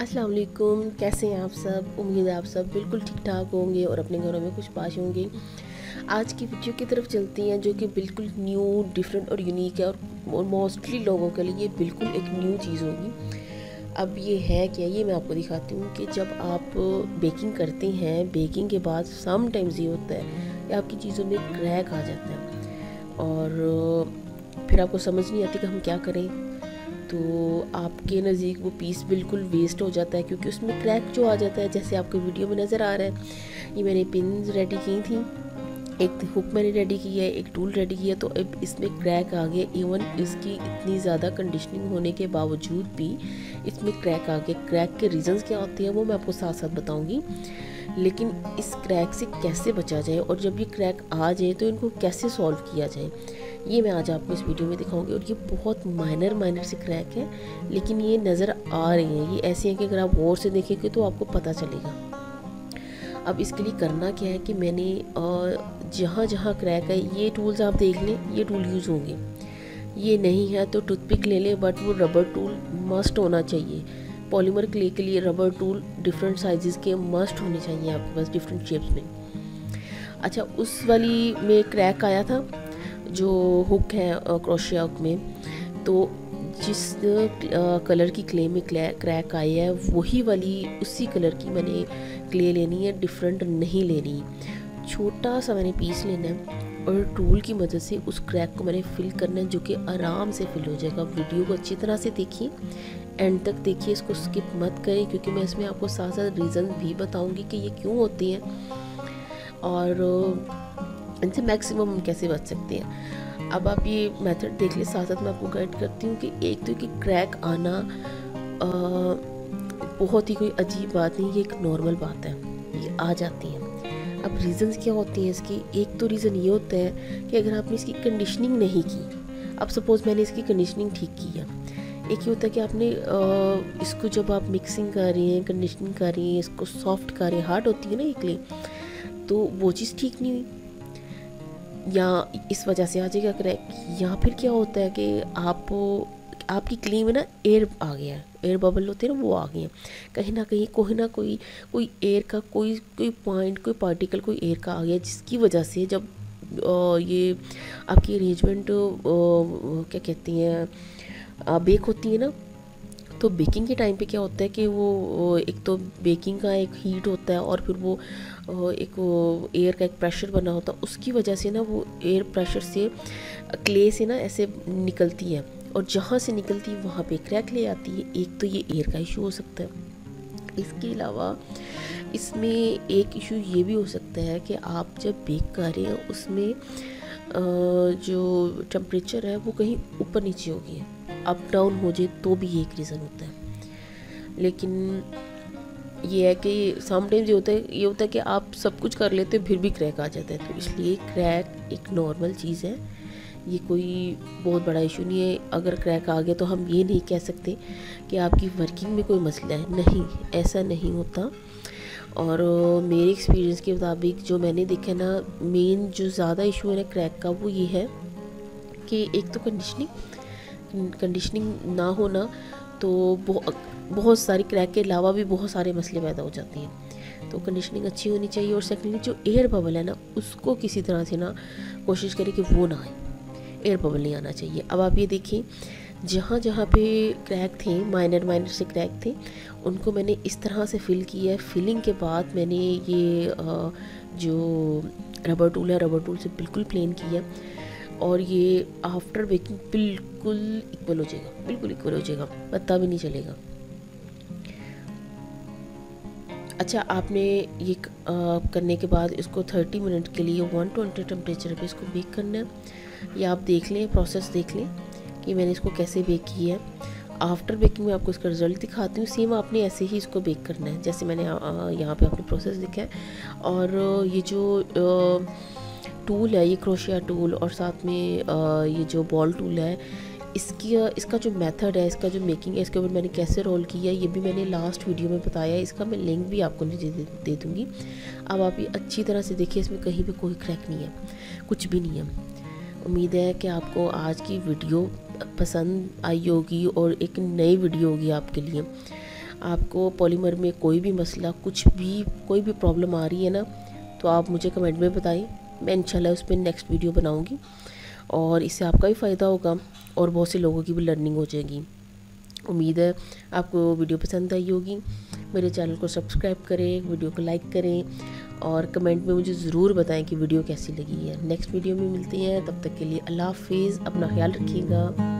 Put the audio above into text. अस्सलाम वालेकुम, कैसे हैं आप सब। उम्मीद है आप सब बिल्कुल ठीक ठाक होंगे और अपने घरों में खुशपाश होंगे। आज की वीडियो की तरफ चलती हैं जो कि बिल्कुल न्यू, डिफरेंट और यूनिक है और मोस्टली लोगों के लिए बिल्कुल एक न्यू चीज़ होगी। अब ये है क्या, ये मैं आपको दिखाती हूँ कि जब आप बेकिंग करते हैं, बेकिंग के बाद समटाइम्स ये होता है कि आपकी चीज़ों में क्रैक आ जाता है और फिर आपको समझ नहीं आती कि हम क्या करें। तो आपके नज़दीक वो पीस बिल्कुल वेस्ट हो जाता है क्योंकि उसमें क्रैक जो आ जाता है, जैसे आपको वीडियो में नज़र आ रहा है। ये मैंने पिन्स रेडी की थी, एक हुक मैंने रेडी की है, एक टूल रेडी किया, तो अब इसमें क्रैक आ गया। इवन इसकी इतनी ज़्यादा कंडीशनिंग होने के बावजूद भी इसमें क्रैक आ गया। क्रैक के रीज़न्स क्या होते हैं वो मैं आपको साथ साथ बताऊँगी, लेकिन इस क्रैक से कैसे बचा जाए और जब ये क्रैक आ जाए तो इनको कैसे सॉल्व किया जाए, ये मैं आज आपको इस वीडियो में दिखाऊंगी। और ये बहुत माइनर से क्रैक है, लेकिन ये नज़र आ रही हैं। ये ऐसे हैं कि अगर आप गौर से देखेंगे तो आपको पता चलेगा। अब इसके लिए करना क्या है कि मैंने जहाँ जहाँ क्रैक है, ये टूल्स आप देख लें, ये टूल यूज़ होंगे। ये नहीं है तो टूथपिक ले लें, बट वो रबर टूल मस्ट होना चाहिए। पॉलीमर क्ले के लिए रबर टूल डिफरेंट साइजेस के मस्ट होने चाहिए आपके पास, डिफरेंट शेप्स में। अच्छा, उस वाली में क्रैक आया था जो हुक है, क्रोशिया हुक में, तो जिस कलर की क्ले में क्रैक आई है वही वाली, उसी कलर की मैंने क्ले लेनी है, डिफरेंट नहीं लेनी। छोटा सा मैंने पीस लेना है और टूल की मदद से उस क्रैक को मैंने फिल करना है, जो कि आराम से फिल हो जाएगा। वीडियो को अच्छी तरह से देखिए, एंड तक देखिए, इसको स्किप मत करें क्योंकि मैं इसमें आपको साथ साथ रीज़न भी बताऊंगी कि ये क्यों होती हैं और इनसे मैक्सिमम हम कैसे बच सकते हैं। अब आप ये मेथड देख लें, साथ साथ मैं आपको गाइड करती हूँ कि एक तो कि क्रैक आना बहुत ही कोई अजीब बात नहीं, ये एक नॉर्मल बात है, ये आ जाती है। अब रीज़न्स क्या होती हैं इसकी, एक तो रीज़न ये होता है कि अगर आपने इसकी कंडीशनिंग नहीं की। अब सपोज़ मैंने इसकी कंडीशनिंग ठीक की है। एक ये होता है कि आपने इसको जब आप मिक्सिंग कर रहे हैं, कंडीशनिंग कर रहे हैं, इसको सॉफ्ट कर रहे हैं, हार्ड होती है ना एक ले, तो वो चीज़ ठीक नहीं हुई, या इस वजह से आ जाएगा क्रैक। या फिर क्या होता है कि आपकी क्ले में ना एयर आ गया है, एयर बबल होते हैं ना, वो आ गए हैं। कहीं ना कहीं कोई ना कोई एयर का कोई पॉइंट, कोई पार्टिकल, कोई एयर का आ गया, जिसकी वजह से जब ये आपकी अरेंजमेंट क्या कहते हैं, बेक होती है ना, तो बेकिंग के टाइम पे क्या होता है कि वो एक तो बेकिंग का एक हीट होता है और फिर वो एक एयर का एक प्रेशर बना होता है, उसकी वजह से ना वो एयर प्रेशर से क्ले से ना ऐसे निकलती है और जहाँ से निकलती है वहाँ पे क्रैक ले आती है। एक तो ये एयर का इशू हो सकता है। इसके अलावा इसमें एक इशू ये भी हो सकता है कि आप जब बेक कर रहे हैं उसमें जो टेम्परेचर है वो कहीं ऊपर नीचे हो गया है, अप डाउन हो जाए, तो भी एक रीज़न होता है। लेकिन ये है कि समटाइम्स ये होता है कि आप सब कुछ कर लेते हो फिर भी क्रैक आ जाता है। तो इसलिए क्रैक एक नॉर्मल चीज़ है, ये कोई बहुत बड़ा इशू नहीं है। अगर क्रैक आ गया तो हम ये नहीं कह सकते कि आपकी वर्किंग में कोई मसला है, नहीं, ऐसा नहीं होता। और मेरे एक्सपीरियंस के मुताबिक जो मैंने देखा ना, मेन जो ज़्यादा इशू है ना क्रैक का, वो ये है कि एक तो कंडीशनिंग ना होना, तो बहुत सारी क्रैक के अलावा भी बहुत सारे मसले पैदा हो जाते हैं। तो कंडीशनिंग अच्छी होनी चाहिए और सेकेंडली जो एयर बबल है ना, उसको किसी तरह से ना कोशिश करें कि वो ना आए, एयर बबल नहीं आना चाहिए। अब आप ये देखिए, जहाँ जहाँ पे क्रैक थे, माइनर से क्रैक थे, उनको मैंने इस तरह से फिल किया है। फिलिंग के बाद मैंने ये जो रबर टूल है, रबर टूल से बिल्कुल प्लेन किया और ये आफ्टर बेकिंग बिल्कुल इक्वल हो जाएगा, बिल्कुल इक्वल हो जाएगा, पता भी नहीं चलेगा। अच्छा, आपने ये करने के बाद इसको 30 मिनट के लिए 120 टेम्परेचर पे इसको बेक करना है। ये आप देख लें, प्रोसेस देख लें कि मैंने इसको कैसे बेक किया है। आफ्टर बेकिंग में आपको इसका रिज़ल्ट दिखाती हूँ। सेम आपने ऐसे ही इसको बेक करना है, जैसे मैंने यहाँ पे आपने प्रोसेस देखा है। और ये जो टूल है, ये क्रोशिया टूल और साथ में ये जो बॉल टूल है, इसका जो मेथड है, इसका जो मेकिंग है, इसके ऊपर मैंने कैसे रोल किया, ये भी मैंने लास्ट वीडियो में बताया है। इसका मैं लिंक भी आपको नीचे दे दूँगी। अब आप ये अच्छी तरह से देखिए, इसमें कहीं भी कोई क्रैक नहीं है, कुछ भी नहीं है। उम्मीद है कि आपको आज की वीडियो पसंद आई होगी और एक नई वीडियो होगी आपके लिए। आपको पॉलीमर में कोई भी मसला, कुछ भी, कोई भी प्रॉब्लम आ रही है ना, तो आप मुझे कमेंट में बताएं। मैं इंशाल्लाह उस पर नेक्स्ट वीडियो बनाऊंगी और इससे आपका भी फ़ायदा होगा और बहुत से लोगों की भी लर्निंग हो जाएगी। उम्मीद है आपको वीडियो पसंद आई होगी। मेरे चैनल को सब्सक्राइब करें, वीडियो को लाइक करें और कमेंट में मुझे ज़रूर बताएं कि वीडियो कैसी लगी है। नेक्स्ट वीडियो में मिलते हैं, तब तक के लिए अल्लाह हाफिज़। अपना ख्याल रखिएगा।